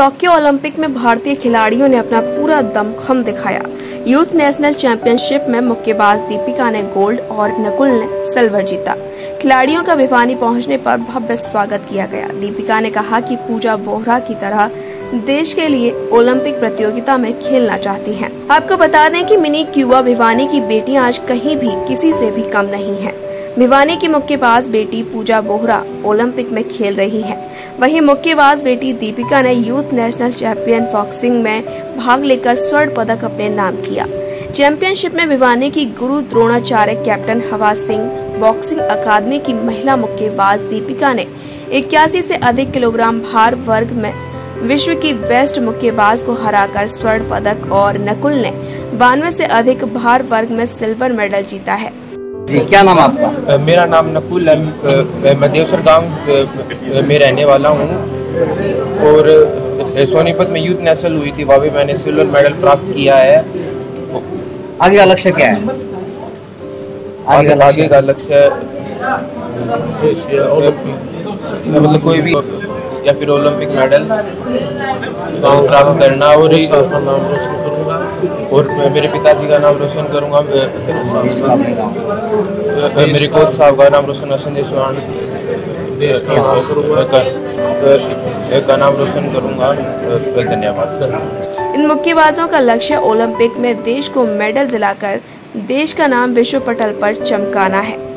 Tokyo Olympic में भारतीय खिलाड़ियों ने अपना पूरा दमखम दिखाया। यूथ नेशनल चैंपियनशिप में मुक्केबाज दीपिका ने गोल्ड और नकुल ने सिल्वर जीता। खिलाड़ियों का भिवानी पहुंचने पर भव्य स्वागत किया गया। दीपिका ने कहा कि पूजा बोहरा की तरह देश के लिए ओलंपिक प्रतियोगिता में खेलना चाहती हैं। आपको बता दें कि मिनी क्यूबा भिवानी की बेटियां आज कहीं भी किसी से भी कम नहीं हैं। भिवानी की मुक्केबाज बेटी पूजा बोहरा ओलंपिक में खेल रही हैं। वहीं मुक्केबाज बेटी दीपिका ने यूथ नेशनल चैंपियन बॉक्सिंग में भाग लेकर स्वर्ण पदक अपने नाम किया। चैंपियनशिप में भिवानी की गुरु द्रोणाचार्य कैप्टन हवा सिंह बॉक्सिंग अकादमी की महिला मुक्केबाज दीपिका ने 81 से अधिक किलोग्राम भार वर्ग में विश्व की बेस्ट मुक्केबाज को हराकर स्वर्ण पदक और नकुल ने 92 से अधिक भार वर्ग में सिल्वर मेडल जीता है। जी, क्या नाम आपका? मेरा नाम नकुल है। मैं देवसर गांव में रहने वाला हूँ और सोनीपत में यूथ नेशनल हुई थी, वहाँ भी मैंने सिल्वर मेडल प्राप्त किया है। आगे का लक्ष्य क्या है? आगे का लक्ष्य मतलब कोई भी या फिर ओलंपिक मेडल प्राप्त करना और नाम रोशन करूंगा और मेरे पिताजी का नाम रोशन करूंगा, मेरे कोच साहब का नाम रोशन करूंगा। धन्यवाद। इन मुक्केबाजों का लक्ष्य ओलंपिक में देश को मेडल दिलाकर देश का नाम विश्व पटल पर चमकाना है।